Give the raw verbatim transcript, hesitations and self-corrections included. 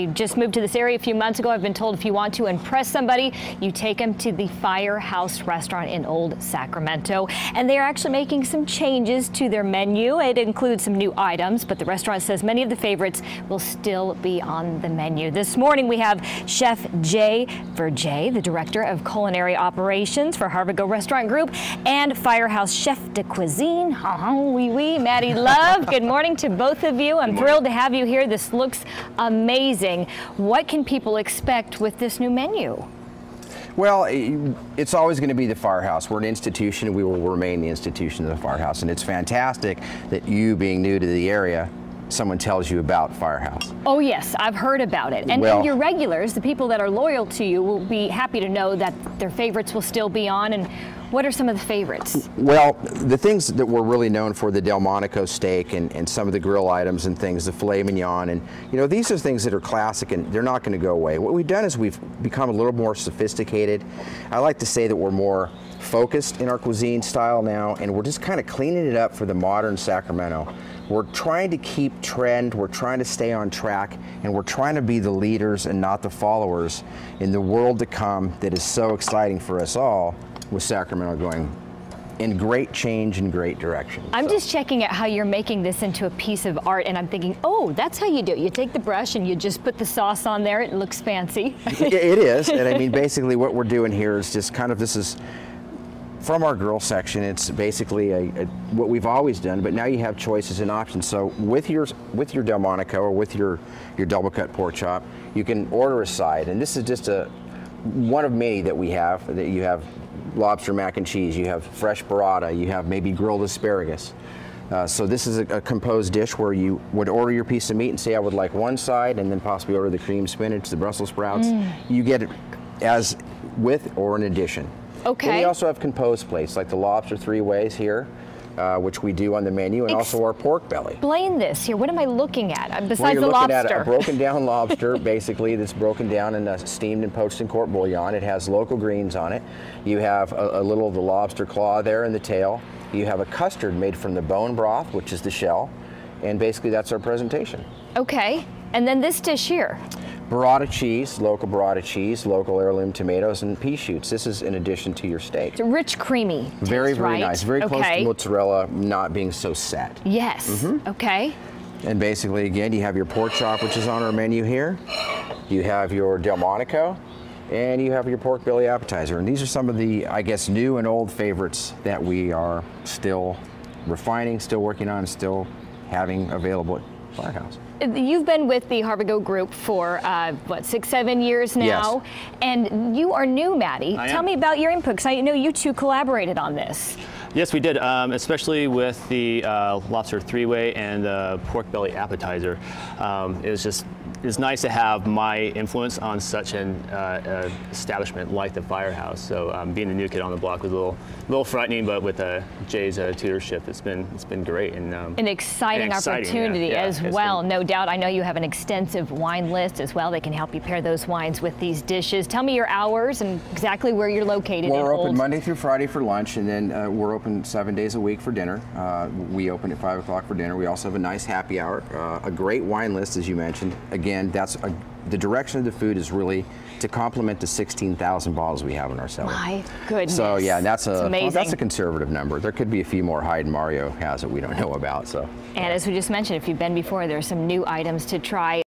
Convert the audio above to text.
You just moved to this area a few months ago. I've been told if you want to impress somebody, you take them to the Firehouse Restaurant in Old Sacramento. And they're actually making some changes to their menu. It includes some new items, but the restaurant says many of the favorites will still be on the menu. This morning we have Chef Jay Veregge, the Director of Culinary Operations for Harvego Restaurant Group, and Firehouse Chef de Cuisine, oh, oui, oui, Matty Love. Good morning to both of you. I'm thrilled to have you here. This looks amazing. What can people expect with this new menu? Well, it's always going to be the Firehouse. We're an institution, and we will remain the institution of the Firehouse. And it's fantastic that you, being new to the area, someone tells you about Firehouse. Oh yes, I've heard about it. And, well, and your regulars, the people that are loyal to you, will be happy to know that their favorites will still be on. And what are some of the favorites? Well, the things that we're really known for, the Delmonico steak and, and some of the grill items and things, the filet mignon, and you know, these are things that are classic and they're not going to go away. What we've done is we've become a little more sophisticated. I like to say that we're more focused in our cuisine style now, and we're just kind of cleaning it up for the modern Sacramento. We're trying to keep trend, we're trying to stay on track, and we're trying to be the leaders and not the followers in the world to come that is so exciting for us all, with Sacramento going in great change and great direction. I'm so. just checking out how you're making this into a piece of art, and I'm thinking, oh, that's how you do it. You take the brush and you just put the sauce on there. It looks fancy. it, it is, and I mean, basically what we're doing here is just kind of, this is from our grill section. It's basically a, a, what we've always done, but now you have choices and options. So with your with your Delmonico or with your, your double cut pork chop, you can order a side, and this is just a one of many that we have. That you have lobster mac and cheese, you have fresh burrata, you have maybe grilled asparagus. Uh, so this is a, a composed dish where you would order your piece of meat and say, I would like one side, and then possibly order the cream spinach, the Brussels sprouts. Mm. You get it as with or in addition. Okay. And we also have composed plates, like the lobster three ways here, uh, which we do on the menu, and Ex also our pork belly. Explain this here. What am I looking at besides well, you're the looking lobster? At a broken down lobster, basically, that's broken down and uh, steamed and poached in court bouillon. It has local greens on it. You have a, a little of the lobster claw there in the tail. You have a custard made from the bone broth, which is the shell, and basically that's our presentation. Okay, and then this dish here. Burrata cheese, local burrata cheese, local heirloom tomatoes, and pea shoots. This is in addition to your steak. It's a rich, creamy taste, very, very right? nice. Very okay. close to mozzarella, not being so set. Yes. Mm-hmm. Okay. And basically, again, you have your pork chop, which is on our menu here. You have your Delmonico, and you have your pork belly appetizer. And these are some of the, I guess, new and old favorites that we are still refining, still working on, still having available at Firehouse. You've been with the Harvego Group for, uh, what, six, seven years now, yes. And you are new, Matty. I Tell am. me about your input, because I know you two collaborated on this. Yes, we did, um, especially with the uh, lobster three-way and the pork belly appetizer. Um, it was just, it's nice to have my influence on such an uh, uh, establishment like the Firehouse. So um, being the new kid on the block was a little, little frightening, but with uh, Jay's uh, tutorship, it's been, it's been great and um, an exciting, an exciting opportunity yeah, yeah, as well, been, no doubt. I know you have an extensive wine list as well. They can help you pair those wines with these dishes. Tell me your hours and exactly where you're located. Well, we're open Old. Monday through Friday for lunch, and then uh, we're open seven days a week for dinner. Uh, we open at five o'clock for dinner. We also have a nice happy hour, uh, a great wine list, as you mentioned. Again, And that's a, the direction of the food is really to complement the sixteen thousand bottles we have in our cellar. My goodness. So yeah, that's a well, that's a conservative number. There could be a few more Hyde Mario has that we don't know about. So. And yeah. as we just mentioned, if you've been before, there's some new items to try.